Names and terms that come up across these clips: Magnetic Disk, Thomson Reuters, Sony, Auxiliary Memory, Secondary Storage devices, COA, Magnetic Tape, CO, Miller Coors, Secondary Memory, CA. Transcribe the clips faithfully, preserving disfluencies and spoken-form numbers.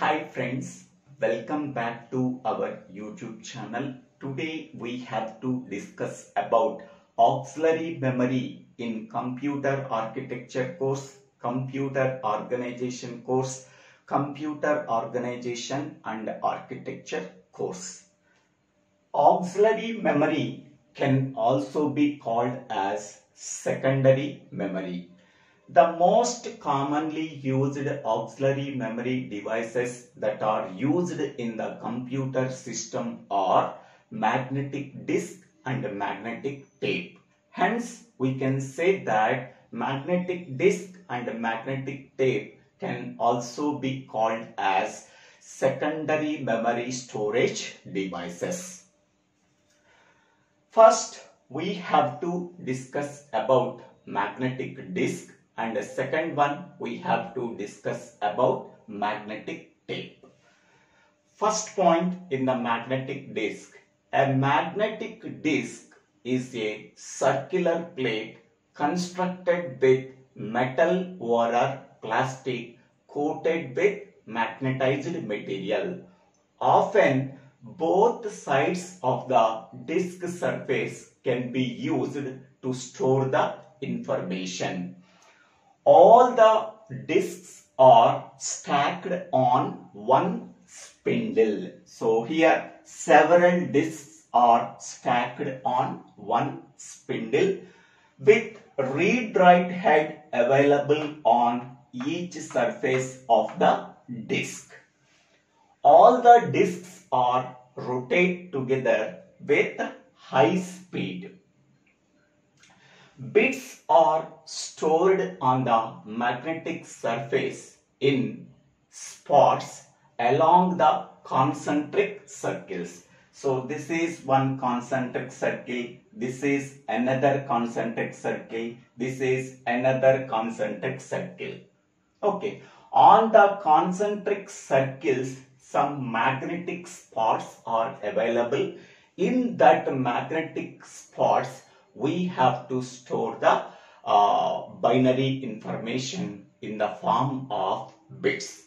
Hi friends, welcome back to our YouTube channel. Today we have to discuss about auxiliary memory in computer architecture course, computer organization course, computer organization and architecture course. Auxiliary memory can also be called as secondary memory. The most commonly used auxiliary memory devices that are used in the computer system are magnetic disk and magnetic tape. Hence, we can say that magnetic disk and magnetic tape can also be called as secondary memory storage devices. First, we have to discuss about magnetic disk, and the second one we have to discuss about magnetic tape. First point in the magnetic disk. A magnetic disk is a circular plate constructed with metal or a plastic coated with magnetized material. Often both sides of the disk surface can be used to store the information. All the disks are stacked on one spindle. So here several disks are stacked on one spindle with read-write head available on each surface of the disk. All the disks are rotated together with high speed. Bits are stored on the magnetic surface in spots along the concentric circles. So this is one concentric circle, this is another concentric circle, this is another concentric circle. Okay, on the concentric circles, some magnetic spots are available. In that magnetic spots, we have to store the uh, binary information in the form of bits.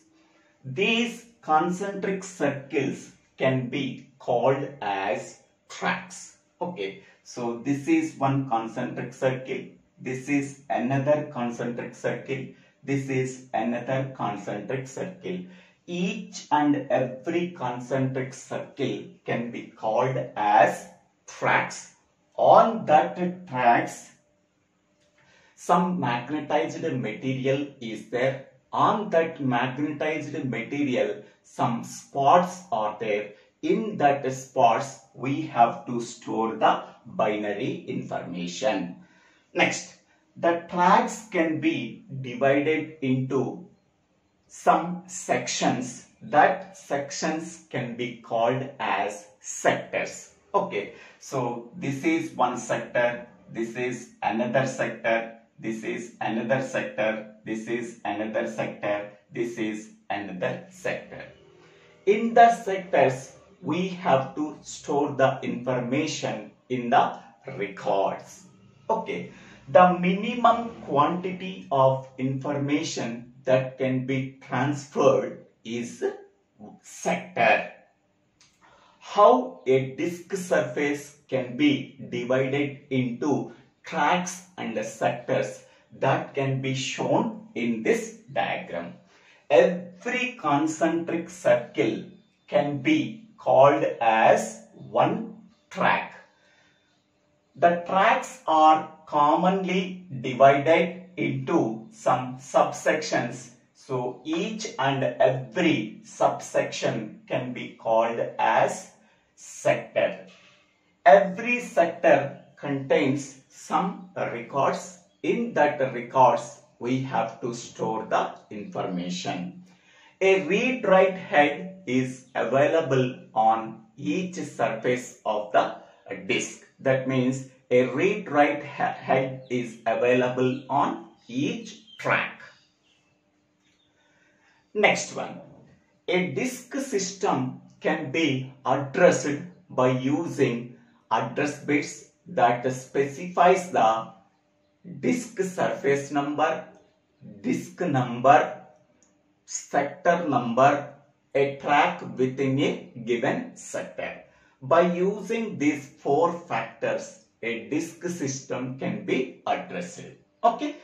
These concentric circles can be called as tracks. Okay, so this is one concentric circle, this is another concentric circle, this is another concentric circle. Each and every concentric circle can be called as tracks. On that tracks, some magnetized material is there. On that magnetized material, some spots are there. In that spots, we have to store the binary information. Next, the tracks can be divided into some sections. That sections can be called as sectors. Okay, so this is one sector, this is another sector, this is another sector, this is another sector, this is another sector. In the sectors, we have to store the information in the records. Okay, the minimum quantity of information that can be transferred is sector. How a disk surface can be divided into tracks and sectors, that can be shown in this diagram. Every concentric circle can be called as one track. The tracks are commonly divided into some subsections. So each and every subsection can be called as sector. Every sector contains some records. In that records, we have to store the information. A read-write head is available on each surface of the disk. That means a read-write head is available on each track. Next one. A disk system can be addressed by using address bits that specifies the disk surface number, disk number, sector number, a track within a given sector. By using these four factors, a disk system can be addressed. Okay.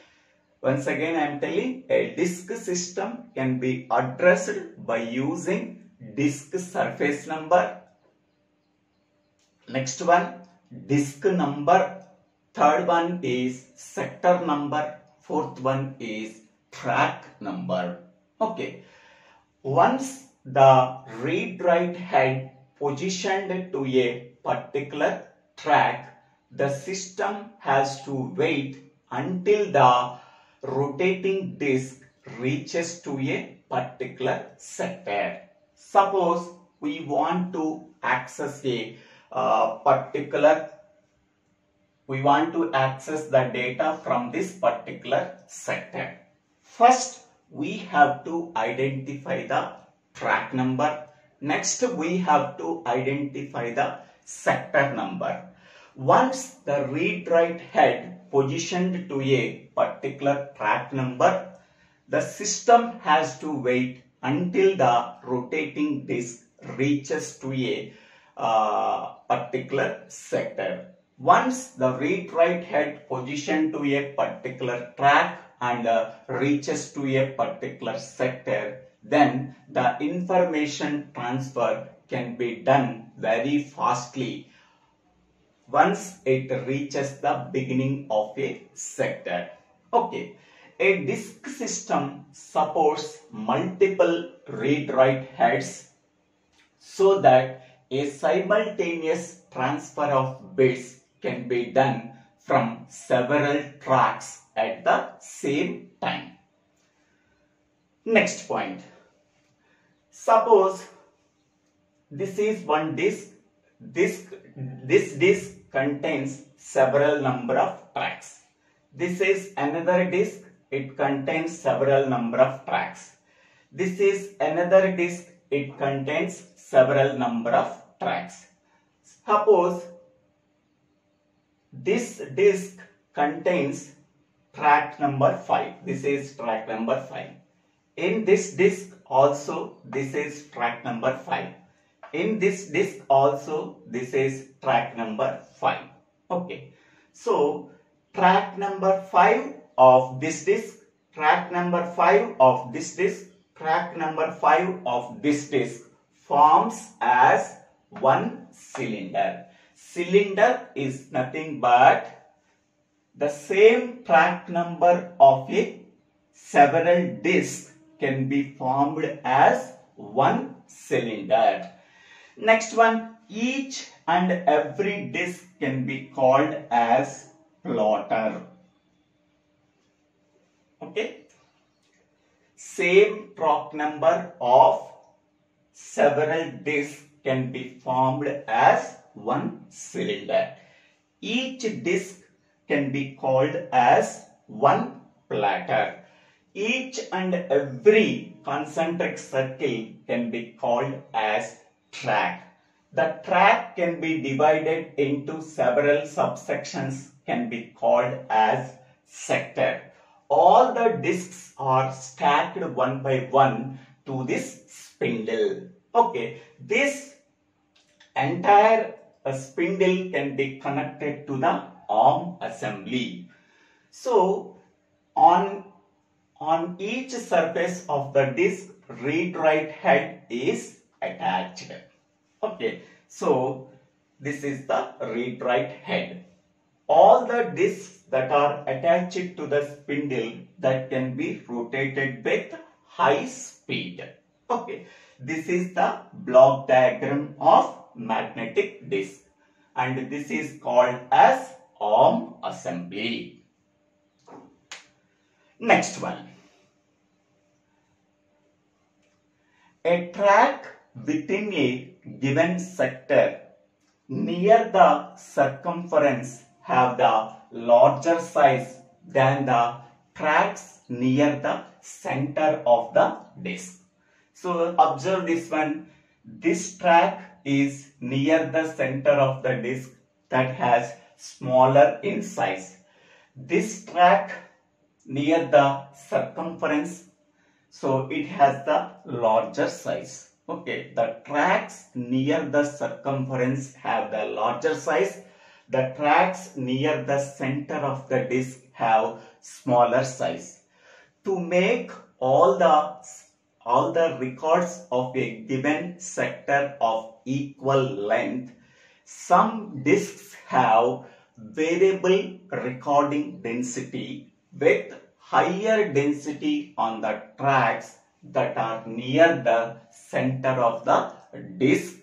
Once again, I am telling, a disk system can be addressed by using disk surface number. Next one, disk number. Third one is sector number. Fourth one is track number. Okay. Once the read-write head positioned to a particular track, the system has to wait until the rotating disk reaches to a particular sector. Suppose we want to access a uh, particular, we want to access the data from this particular sector. First, we have to identify the track number. Next, we have to identify the sector number. Once the read-write head positioned to a particular track number, the system has to wait until the rotating disk reaches to a uh, particular sector. Once the read-write head positioned to a particular track and uh, reaches to a particular sector, then the information transfer can be done very fastly once it reaches the beginning of a sector. Okay. A disk system supports multiple read-write heads so that a simultaneous transfer of bits can be done from several tracks at the same time. Next point. Suppose this is one disk. This, this disk contains several number of tracks. This is another disk. It contains several number of tracks. This is another disk. It contains several number of tracks. Suppose this disk contains track number five. This is track number five. In this disk also, this is track number five. In this disk also, this is track number five. Okay. So, track number five of this disk, track number five of this disk, track number five of this disk forms as one cylinder. Cylinder is nothing but the same track number of a several disks can be formed as one cylinder. Next one, each and every disk can be called as plotter. Okay. Same track number of several disks can be formed as one cylinder. Each disk can be called as one platter. Each and every concentric circle can be called as track. The track can be divided into several subsections, can be called as sector. All the disks are stacked one by one to this spindle. Okay, this entire a spindle can be connected to the arm assembly. So, on, on each surface of the disk, read-write head is attached. Okay, so this is the read-write head. All the disks that are attached to the spindle that can be rotated with high speed. Okay, this is the block diagram of magnetic disk, and this is called as arm assembly. Next one. A track within a given sector near the circumference have the larger size than the tracks near the center of the disk. So observe this one. This track is near the center of the disk that has smaller in size. This track near the circumference, so it has the larger size. Okay, the tracks near the circumference have the larger size. The tracks near the center of the disc have smaller size. To make all the all the records of a given sector of equal length, some discs have variable recording density with higher density on the tracks that are near the center of the disc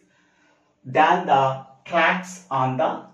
than the tracks on the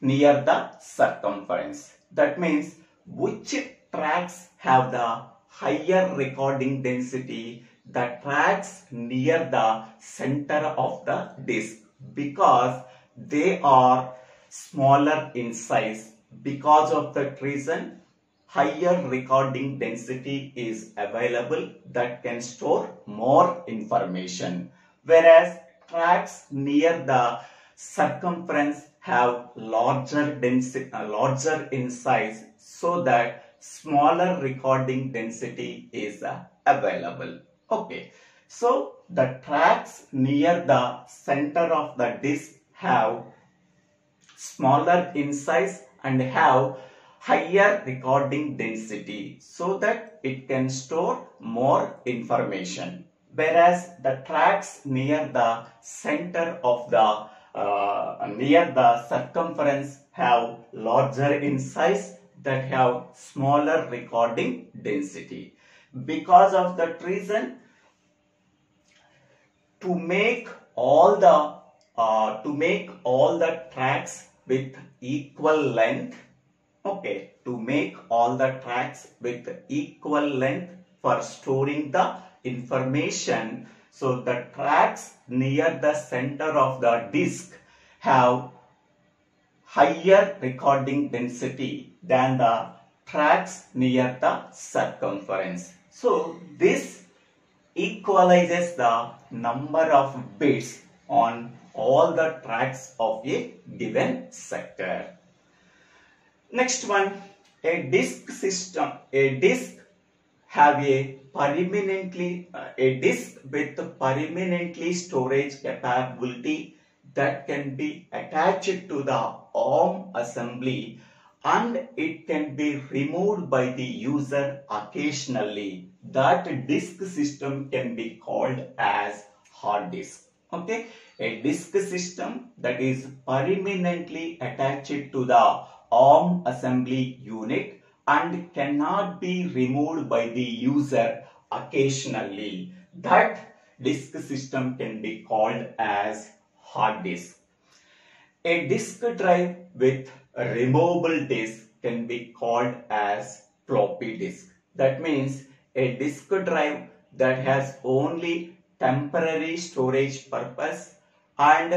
near the circumference. That means which tracks have the higher recording density? The tracks near the center of the disc, because they are smaller in size. Because of that reason, higher recording density is available that can store more information. Whereas tracks near the circumference have larger density, larger in size, so that smaller recording density is uh, available. Okay, so the tracks near the center of the disc have smaller in size and have higher recording density, so that it can store more information. Whereas the tracks near the center of the uh, near the circumference have larger in size that have smaller recording density. Because of that reason, to make all the uh, to make all the tracks with equal length, okay, to make all the tracks with equal length for storing the information, so the tracks near the center of the disc have higher recording density than the tracks near the circumference. So this equalizes the number of bits on all the tracks of a given sector. Next one, a disk system, a disk have a permanently, uh, a disk with permanently storage capability that can be attached to the A R M assembly, and it can be removed by the user occasionally. That disk system can be called as hard disk. Okay, a disk system that is permanently attached to the A R M assembly unit and cannot be removed by the user occasionally, that disk system can be called as hard disk. A disk drive with a removable disk can be called as floppy disk. That means a disk drive that has only temporary storage purpose, and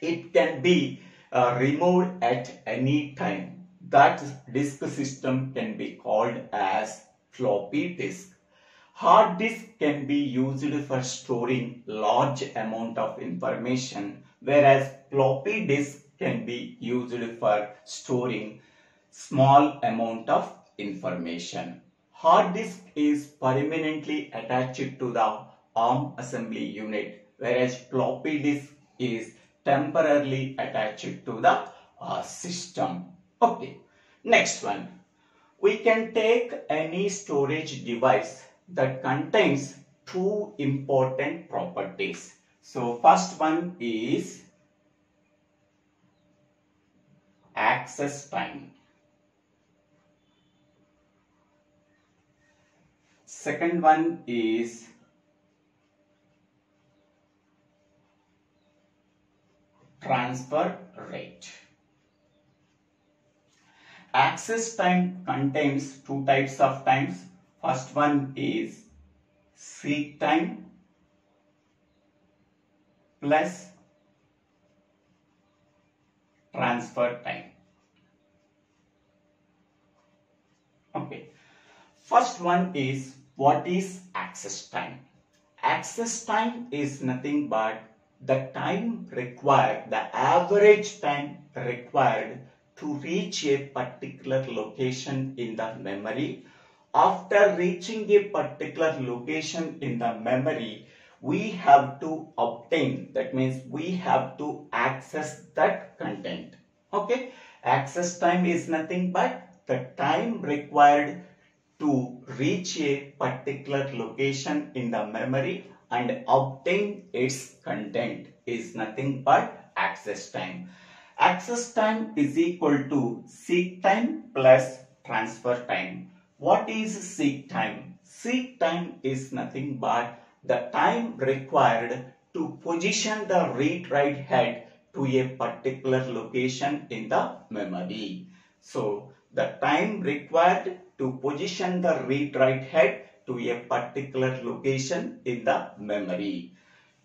it can be Uh, removed at any time. That disk system can be called as floppy disk. Hard disk can be used for storing large amount of information, whereas floppy disk can be used for storing small amount of information. Hard disk is permanently attached to the A R M assembly unit, whereas floppy disk is temporarily attached to the uh, system. Okay, next one. We can take any storage device that contains two important properties. So first one is access time. Second one is transfer rate. Access time contains two types of times. First one is seek time plus transfer time. Okay. First one is, what is access time? Access time is nothing but the time required, the average time required to reach a particular location in the memory. After reaching a particular location in the memory, we have to obtain, that means we have to access that content. Okay, access time is nothing but the time required to reach a particular location in the memory and obtain its content is nothing but access time. Access time is equal to seek time plus transfer time. What is seek time? Seek time is nothing but the time required to position the read-write head to a particular location in the memory. So, the time required to position the read-write head to a particular location in the memory.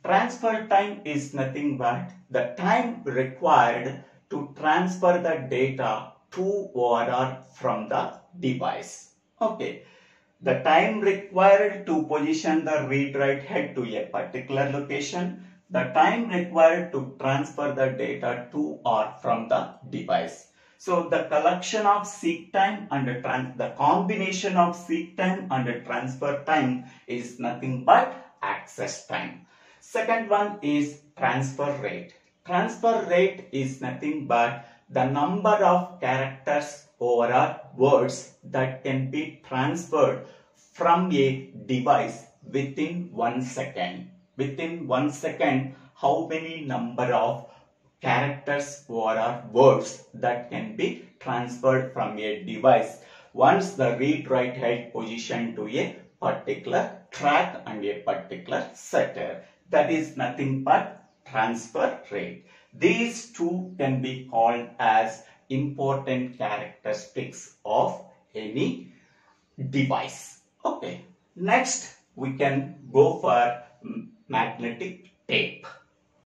Transfer time is nothing but the time required to transfer the data to or from the device. Okay. The time required to position the read-write head to a particular location. The time required to transfer the data to or from the device. So, the collection of seek time and the combination of seek time and transfer time is nothing but access time. Second one is transfer rate. Transfer rate is nothing but the number of characters or words that can be transferred from a device within one second. Within one second, how many number of characters or words that can be transferred from a device once the read-write head positioned to a particular track and a particular sector. That is nothing but transfer rate. These two can be called as important characteristics of any device. Okay. Next, we can go for magnetic tape.